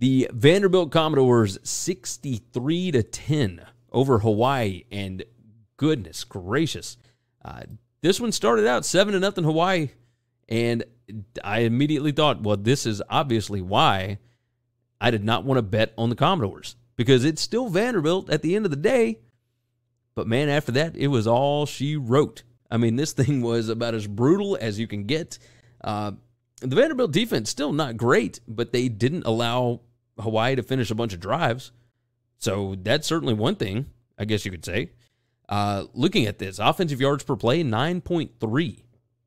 the Vanderbilt Commodores 63-10 over Hawaii, and goodness gracious, this one started out 7-0 Hawaii, and I immediately thought, well, this is obviously why I did not want to bet on the Commodores, because it's still Vanderbilt at the end of the day. But man, after that, it was all she wrote. I mean, this thing was about as brutal as you can get. The Vanderbilt defense still not great, but they didn't allow Hawaii to finish a bunch of drives. So that's certainly one thing, I guess you could say. Looking at this, offensive yards per play, 9.3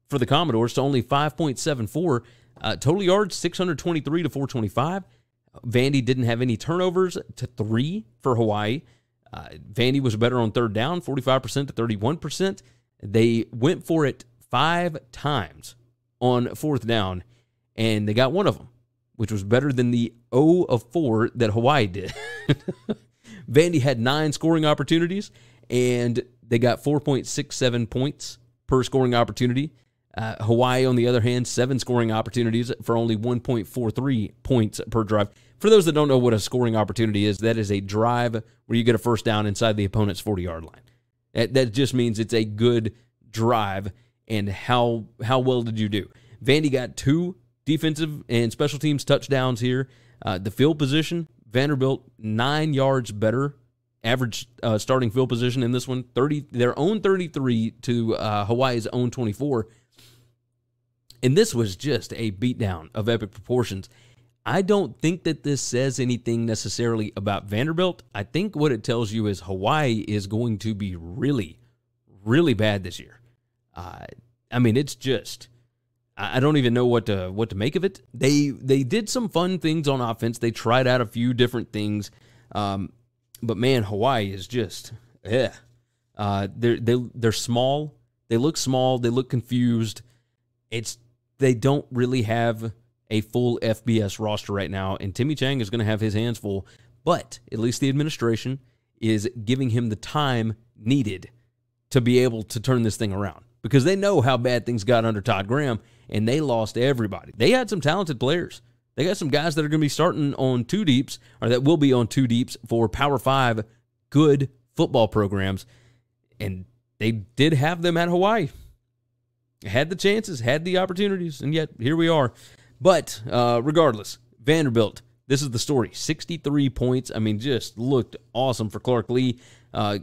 for the Commodores to only 5.74. Total yards, 623 to 425. Vandy didn't have any turnovers to 3 for Hawaii. Vandy was better on third down, 45% to 31%. They went for it 5 times on fourth down, and they got one of them, which was better than the 0 of 4 that Hawaii did. Vandy had 9 scoring opportunities, and they got 4.67 points per scoring opportunity. Hawaii, on the other hand, 7 scoring opportunities for only 1.43 points per drive. For those that don't know what a scoring opportunity is, that is a drive where you get a first down inside the opponent's 40-yard line. That just means it's a good drive, and how well did you do? Vandy got 2 defensive and special teams touchdowns here. The field position, Vanderbilt 9 yards better. Average starting field position in this one, their own 33 to Hawaii's own 24. And this was just a beatdown of epic proportions. I don't think that this says anything necessarily about Vanderbilt. I think what it tells you is Hawaii is going to be really, really bad this year. I mean, it's just, I don't even know what to make of it. They did some fun things on offense. They tried out a few different things, but man, Hawaii is just, yeah. They're small. They look small. They look confused. They don't really have a full FBS roster right now, and Timmy Chang is going to have his hands full, but at least the administration is giving him the time needed to be able to turn this thing around, because they know how bad things got under Todd Graham, and they lost everybody. They had some talented players. They got some guys that are going to be starting on 2 deeps, or that will be on 2 deeps for Power 5 good football programs, and they did have them at Hawaii. Had the chances, had the opportunities, and yet here we are. But regardless, Vanderbilt, this is the story. 63 points. I mean, just looked awesome for Clark Lea.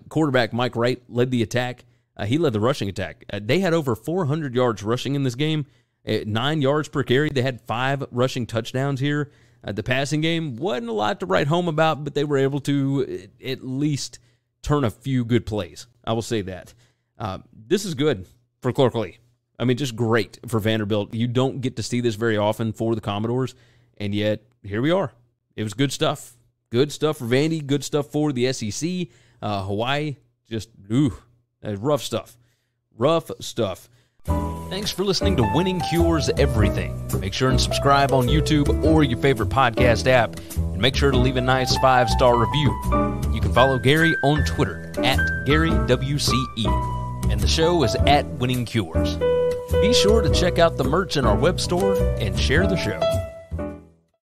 Quarterback Mike Wright led the attack. He led the rushing attack. They had over 400 yards rushing in this game, 9 yards per carry. They had 5 rushing touchdowns here. The passing game wasn't a lot to write home about, but they were able to at least turn a few good plays. I will say that. This is good for Clark Lea. I mean, just great for Vanderbilt. You don't get to see this very often for the Commodores, and yet here we are. It was good stuff. Good stuff for Vandy, good stuff for the SEC. Hawaii, just, ooh, rough stuff. Rough stuff. Thanks for listening to Winning Cures Everything. Make sure and subscribe on YouTube or your favorite podcast app, and make sure to leave a nice 5-star review. You can follow Gary on Twitter, @GaryWCE, and the show is @WinningCures. Be sure to check out the merch in our web store and share the show.